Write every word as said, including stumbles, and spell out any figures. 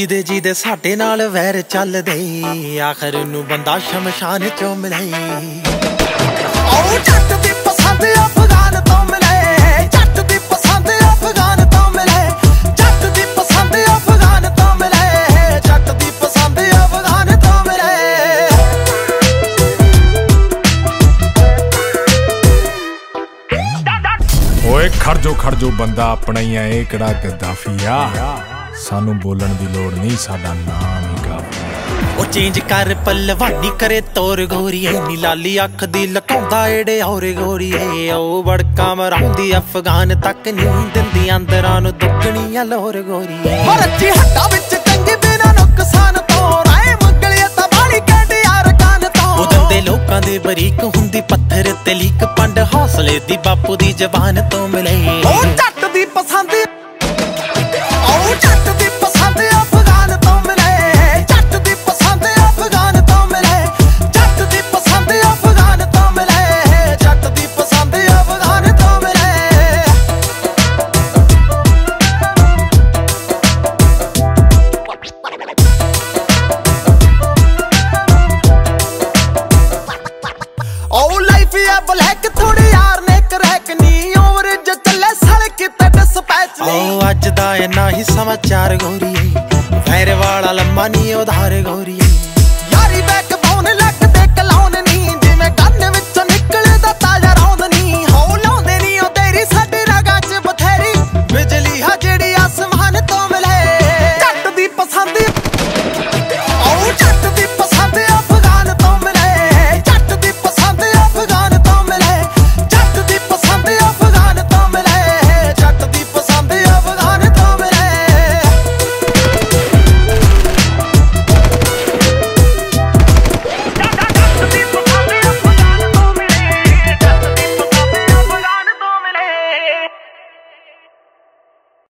जी दे जी दे साडे नाल वैर चल दे, आखर नू बंदा शमशान चो मिले। आओ जट दी पसंद अफगान तो मिले, जट दी पसंद अफगान तो मिले, जट दी पसंद अफगान तो मिले, जट दी पसंद अफगान तो मिले। ओए खर्जो खर्जो बंदा अपना ही है, एकड़ा गद्दाफिया सानू बोलन दी लोड़ नहीं, साडा नाम ही काफी। ओ चेंज कर पलवानी करे तोर गोरीए, नी लाली अख दी लकांदा एड़े और गोरीए। ओ बड़का मरांदी अफगान तक नहीं दिंदी, अंदरां नू दुगणी आ लोर गोरीए। ओ रज्जी हट्टा विच तंगी बिना नुकसान तो, राए मंगलिया ता बाली कैंडी यार कान तो। ओ दंदे लोकां दे बरीक हुंदी पत्थर ते लीक, पंड हौसले दी बापू दी जबान तो मिले। ओ जट दी पसंद ओ अज दा इन्ना ही समाचार गोरी, फेर वाला लम्मा नहीं उधार गोरी।